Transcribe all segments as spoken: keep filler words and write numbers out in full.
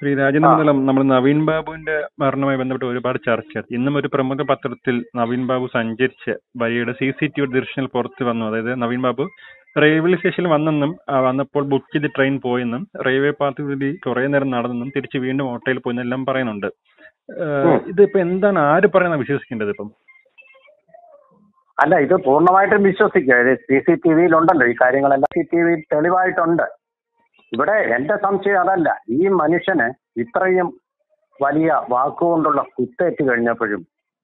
ശ്രീ രാജനമംഗലം, നമ്മൾ നവീൻ ബാബുവിന്റെ മരണവുമായി ബന്ധപ്പെട്ട് ഒരുപാട് ചർച്ച നടത്തി. ഇന്നും ഒരു പ്രമുഖ പത്രത്തിൽ നവീൻ ബാബു സഞ്ചരിച്ച വഴിയുടെ സി സി ടി വി ദൃശ്യങ്ങൾ പുറത്ത് വന്നു. അതായത് നവീൻ ബാബു റെയിൽവേ സ്റ്റേഷനിൽ വന്നെന്നും വന്നപ്പോൾ ബുക്ക് ചെയ്ത് ട്രെയിൻ പോയെന്നും റെയിൽവേ പാതയിൽ കുറെ നേരം നടന്നെന്നും തിരിച്ച് വീണ്ടും ഓട്ടോയിൽ പോയെന്നെല്ലാം പറയുന്നുണ്ട്. ഇതിപ്പോ എന്താണ്, ആര് പറയുന്ന വിശ്വസിക്കേണ്ടത്? ഇപ്പം അല്ല, ഇത് പൂർണ്ണമായിട്ടും വിശ്വസിക്കുക. സി സി ടി വിയിലുണ്ടല്ലോ ഈ കാര്യങ്ങളെല്ലാം, സി സി ടി വി തെളിവായിട്ടുണ്ട്. ഇവിടെ എന്റെ സംശയം അതല്ല, ഈ മനുഷ്യന് ഇത്രയും വലിയ വാക്കുകൊണ്ടുള്ള കുത്തേറ്റ് കഴിഞ്ഞപ്പോഴും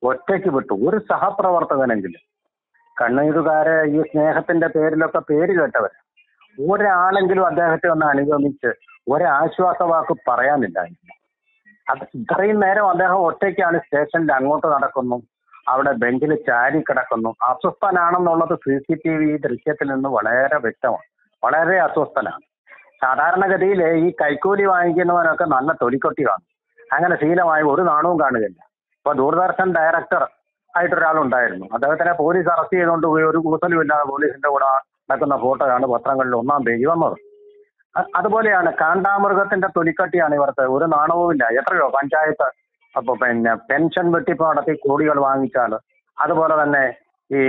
ഒറ്റയ്ക്ക് വിട്ടു. ഒരു സഹപ്രവർത്തകനെങ്കിലും, കണ്ണീരുകാരെ ഈ സ്നേഹത്തിന്റെ പേരിലൊക്കെ പേര് കേട്ടവർ, ഒരാളെങ്കിലും അദ്ദേഹത്തെ ഒന്ന് അനുഗമിച്ച് ഒരാശ്വാസ വാക്ക് പറയാനില്ല. അത് ഇത്രയും നേരം അദ്ദേഹം ഒറ്റയ്ക്കാണ്. സ്റ്റേഷനിൽ അങ്ങോട്ട് നടക്കുന്നു, അവിടെ ബെഞ്ചിൽ ചാരി കിടക്കുന്നു. അസ്വസ്ഥനാണെന്നുള്ളത് സി സി ടി വി ദൃശ്യത്തിൽ നിന്ന് വളരെ വ്യക്തമാണ്. വളരെ അസ്വസ്ഥനാണ്. സാധാരണഗതിയിൽ ഈ കൈക്കൂലി വാങ്ങിക്കുന്നവനൊക്കെ നല്ല തൊലിക്കൊട്ടി വാങ്ങും. അങ്ങനെ ശീലമായി ഒരു നാണവും കാണുകയില്ല. ഇപ്പൊ ദൂരദർശൻ ഡയറക്ടർ ആയിട്ടൊരാളുണ്ടായിരുന്നു. അദ്ദേഹത്തിനെ പോലീസ് അറസ്റ്റ് ചെയ്തുകൊണ്ട് ഒരു കൂസലും ഇല്ലാതെ പോലീസിന്റെ കൂടെ നടക്കുന്ന ഫോട്ടോയാണ് പത്രങ്ങളിൽ ഒന്നാം പേജ് വന്നത്. അതുപോലെയാണ് കാണ്ടാമൃഗത്തിന്റെ തൊലിക്കട്ടിയാണ് ഇവർക്ക്. ഒരു നാണവുമില്ല. എത്രയോ പഞ്ചായത്ത് അപ്പൊ പിന്നെ പെൻഷൻ വെട്ടിപ്പ് നടത്തി കോടികൾ വാങ്ങിച്ചാൽ, അതുപോലെ തന്നെ ഈ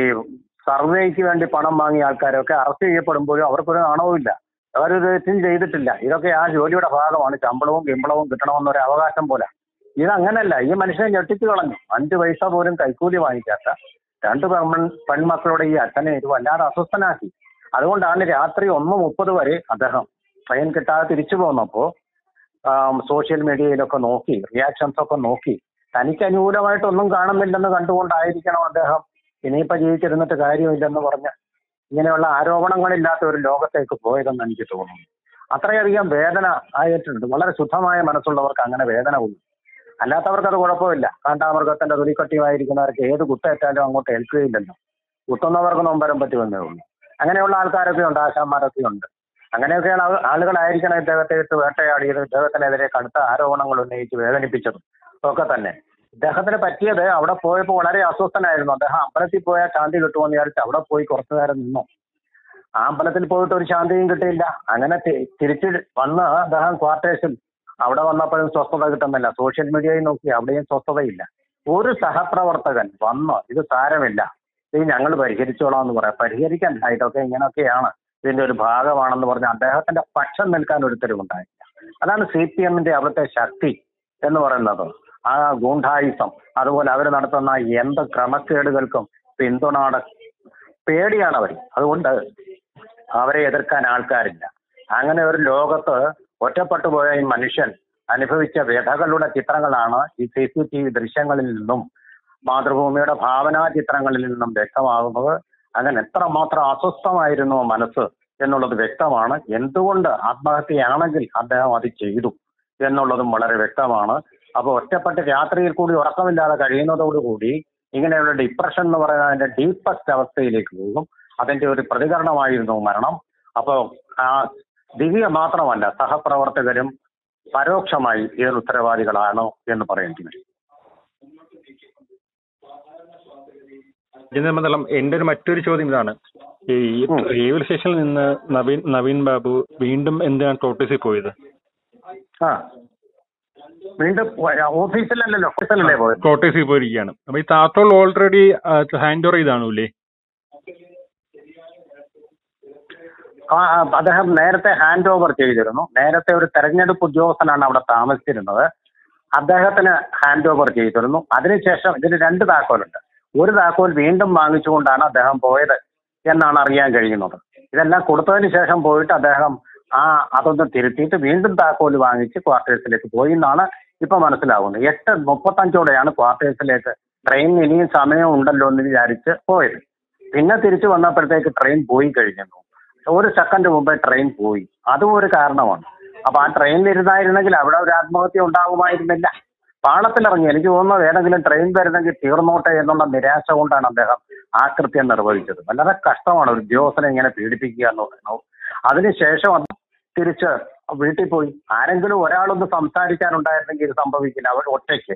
സർവേക്ക് വേണ്ടി പണം വാങ്ങിയ ആൾക്കാരൊക്കെ അറസ്റ്റ് ചെയ്യപ്പെടുമ്പോഴും അവർക്കൊരു നാണവുമില്ല. അവരൊരു തെറ്റും ചെയ്തിട്ടില്ല. ഇതൊക്കെ ആ ജോലിയുടെ ഭാഗമാണ്. ശമ്പളവും പിമ്പളവും കിട്ടണമെന്നൊരു അവകാശം പോലെ. ഇതങ്ങനല്ല. ഈ മനുഷ്യനെ ഞെട്ടിച്ചു കളഞ്ഞു. അഞ്ചു പൈസ പോലും കൈക്കൂലി വാങ്ങിക്കാത്ത രണ്ട് പെൺമൺ പെൺമക്കളുടെ ഈ അച്ഛനെ ഇത് വല്ലാതെ അസ്വസ്ഥനാക്കി. അതുകൊണ്ടാണ് രാത്രി ഒന്ന് മുപ്പത് വരെ അദ്ദേഹം ട്രെയിൻ കിട്ടാതെ തിരിച്ചു പോന്നപ്പോൾ സോഷ്യൽ മീഡിയയിലൊക്കെ നോക്കി, റിയാക്ഷൻസ് ഒക്കെ നോക്കി. തനിക്ക് അനുകൂലമായിട്ടൊന്നും കാണുന്നില്ലെന്ന് കണ്ടുകൊണ്ടായിരിക്കണം അദ്ദേഹം ഇനിയിപ്പോൾ ജീവിച്ചിരുന്നിട്ട് കാര്യമില്ലെന്ന് പറഞ്ഞ് ഇങ്ങനെയുള്ള ആരോപണങ്ങളില്ലാത്ത ഒരു ലോകത്തേക്ക് പോയതെന്ന് എനിക്ക് തോന്നുന്നു. അത്രയധികം വേദന ആയിട്ടുണ്ട്. വളരെ ശുദ്ധമായ മനസ്സുള്ളവർക്ക് അങ്ങനെ വേദന ഉള്ളു. അല്ലാത്തവർക്ക് അത് കുഴപ്പമില്ല. കാണ്ടാമൃഗത്തിന്റെ തൊലിക്കട്ടിയുമായിരിക്കുന്നവർക്ക് ഏത് കുത്തേറ്റാലും അങ്ങോട്ട് ഏൽക്കുകയില്ലല്ലോ. കുത്തുന്നവർക്ക് നോമ്പരം പറ്റി വന്നേ ഉള്ളൂ. അങ്ങനെയുള്ള ആൾക്കാരൊക്കെ ഉണ്ട്, ആശാന്മാരൊക്കെ ഉണ്ട്. അങ്ങനെയൊക്കെയാണ് ആളുകളായിരിക്കണം ഇദ്ദേഹത്തെ ഇട്ട് വേട്ടയാടിയത്, ഇദ്ദേഹത്തിനെതിരെ കടുത്ത ആരോപണങ്ങൾ ഉന്നയിച്ച് വേദനിപ്പിച്ചതും ഒക്കെ തന്നെ. ഇദ്ദേഹത്തിന് പറ്റിയത് അവിടെ പോയപ്പോൾ വളരെ അസ്വസ്ഥനായിരുന്നു. അദ്ദേഹം അമ്പലത്തിൽ പോയാൽ ശാന്തി കിട്ടുമെന്ന് വിചാരിച്ച് അവിടെ പോയി കുറച്ചു നേരം നിന്നു. ആ അമ്പലത്തിൽ പോയിട്ട് ഒരു ശാന്തിയും കിട്ടിയില്ല. അങ്ങനെ തിരിച്ച് വന്ന് അദ്ദേഹം ക്വാർട്ടേഴ്സിൽ അവിടെ വന്നപ്പോഴും സ്വസ്ഥത കിട്ടുന്നില്ല. സോഷ്യൽ മീഡിയയിൽ നോക്കി, അവിടെയും സ്വസ്ഥതയില്ല. ഒരു സഹപ്രവർത്തകൻ വന്ന് ഇത് സാരമില്ല, ഇത് ഞങ്ങൾ പരിഹരിച്ചോളാം എന്ന് പറയാം. പരിഹരിക്കണ്ട, ഇതൊക്കെ ഇങ്ങനെയൊക്കെയാണ് ഇതിന്റെ ഒരു ഭാഗമാണെന്ന് പറഞ്ഞ് അദ്ദേഹത്തിന്റെ പക്ഷം നിൽക്കാൻ ഒരുത്തരും ഉണ്ടായില്ല. അതാണ് സി പി എമ്മിന്റെ അവിടുത്തെ ശക്തി എന്ന് പറയുന്നത്. ആ ഗൂഢായുസം, അതുപോലെ അവർ നടത്തുന്ന എന്ത് ക്രമക്കേടുകൾക്കും പിന്തുണ. പേടിയാണ് അവർ. അതുകൊണ്ട് അവരെ എതിർക്കാൻ ആൾക്കാരില്ല. അങ്ങനെ ഒരു ലോകത്ത് ഒറ്റപ്പെട്ടു പോയ ഈ മനുഷ്യൻ അനുഭവിച്ച വ്യഥകളുടെ ചിത്രങ്ങളാണ് ഈ സി സി ടി വി ദൃശ്യങ്ങളിൽ നിന്നും മാതൃഭൂമിയുടെ ഭാവനാ ചിത്രങ്ങളിൽ നിന്നും വ്യക്തമാകുന്നത്. അങ്ങനെ എത്രമാത്രം അസ്വസ്ഥമായിരുന്നു മനസ്സ് എന്നുള്ളത് വ്യക്തമാണ്. എന്തുകൊണ്ട് ആത്മഹത്യയാണെങ്കിൽ അദ്ദേഹം അത് ചെയ്തു എന്നുള്ളതും വളരെ വ്യക്തമാണ്. അപ്പോൾ ഒറ്റപ്പെട്ട് രാത്രിയിൽ കൂടി ഉറക്കമില്ലാതെ കഴിയുന്നതോടുകൂടി ഇങ്ങനെയുള്ള ഡിപ്രഷൻ എന്ന് പറയുന്ന അതിന്റെ ഡീപ്പസ്റ്റ് അവസ്ഥയിലേക്ക് പോകും. അതിന്റെ ഒരു പ്രതികരണമായിരുന്നു മരണം. അപ്പോൾ ആ ദിവ്യ മാത്രമല്ല, സഹപ്രവർത്തകരും പരോക്ഷമായി ഏത് ഉത്തരവാദികളാണോ എന്ന് പറയേണ്ടി വരും. ജനമതലം എന്റെ ഒരു മറ്റൊരു ചോദ്യം ഇതാണ്. ഈ റെയിൽവേ സ്റ്റേഷനിൽ നിന്ന് നവീൻ നവീൻ ബാബു വീണ്ടും എന്തിനാണ് ഓഫീസിൽ പോയത്? ആ വീണ്ടും ഓഫീസിലല്ലല്ലോ, കോട്ടേഴ്സിൽ പോയിരിക്കുകയാണ്. അപ്പൊ ഈ താത്തോൾ ഓൾറെഡി ഹാൻഡ് ഓവർ ചെയ്താണല്ലേ? അദ്ദേഹം നേരത്തെ ഹാൻഡ് ഓവർ ചെയ്തിരുന്നു. നേരത്തെ ഒരു തെരഞ്ഞെടുപ്പ് ഉദ്യോഗസ്ഥനാണ് അവിടെ താമസിച്ചിരുന്നത്. അദ്ദേഹത്തിന് ഹാൻഡ് ഓവർ ചെയ്തിരുന്നു. അതിനുശേഷം ഇതിന് രണ്ട് താക്കോലുണ്ട്. ഒരു താക്കോൽ വീണ്ടും വാങ്ങിച്ചുകൊണ്ടാണ് അദ്ദേഹം പോയത് എന്നാണ് അറിയാൻ കഴിയുന്നത്. ഇതെല്ലാം കൊടുത്തതിന് ശേഷം പോയിട്ട് അദ്ദേഹം ആ അതൊന്ന് തിരുത്തിയിട്ട് വീണ്ടും താക്കോൽ വാങ്ങിച്ച് ക്വാർട്ടേഴ്സിലേക്ക് പോയി എന്നാണ് ഇപ്പൊ മനസ്സിലാവുന്നത്. എട്ട് മുപ്പത്തഞ്ചോടെയാണ് ക്വാർട്ടേഴ്സിലേക്ക് ട്രെയിൻ ഇനിയും സമയം ഉണ്ടല്ലോ എന്ന് വിചാരിച്ച് പോയത്. പിന്നെ തിരിച്ചു വന്നപ്പോഴത്തേക്ക് ട്രെയിൻ പോയി കഴിഞ്ഞിരുന്നു. ഒരു സെക്കൻഡ് മുമ്പേ ട്രെയിൻ പോയി. അതും ഒരു കാരണമാണ്. അപ്പൊ ആ ട്രെയിനിൽ ഇരുന്നായിരുന്നെങ്കിൽ അവിടെ ഒരു ആത്മഹത്യ ഉണ്ടാകുമായിരുന്നില്ല. പാളത്തിലിറങ്ങി എനിക്ക് തോന്നുന്നത് ഏതെങ്കിലും ട്രെയിൻ വരുന്നെങ്കിൽ തീർന്നോട്ടെ എന്നുള്ള നിരാശ കൊണ്ടാണ് അദ്ദേഹം ആ കൃത്യം നിർവഹിച്ചത്. വളരെ കഷ്ടമാണ് ഒരു ഉദ്യോഗസ്ഥനെ ഇങ്ങനെ പീഡിപ്പിക്കുക എന്ന് പറയുന്നത്. അതിനുശേഷം അത് തിരിച്ച് വീട്ടിൽ പോയി. ആരെങ്കിലും ഒരാളൊന്ന് സംസാരിക്കാനുണ്ടായിരുന്നെങ്കിൽ ഇത് സംഭവിക്കില്ല. അവർ ഒറ്റയ്ക്ക്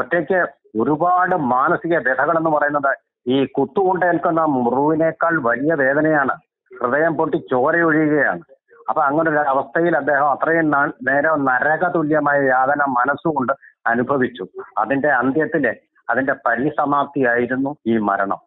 ഒറ്റയ്ക്ക് ഒരുപാട് മാനസിക വ്യഥകൾ എന്ന് പറയുന്നത് ഈ കുത്തുകൊണ്ടേൽക്കുന്ന മുറിവിനേക്കാൾ വലിയ വേദനയാണ്. ഹൃദയം പൊട്ടി ചോരയൊഴുകുകയാണ്. അപ്പൊ അങ്ങനെ ഒരു അവസ്ഥയിൽ അദ്ദേഹം അത്രയും നാൾ നേരം നരക തുല്യമായ യാതന മനസ്സുകൊണ്ട് അനുഭവിച്ചു. അതിന്റെ അന്ത്യത്തിലെ അതിന്റെ പരിസമാപ്തിയായിരുന്നു ഈ മരണം.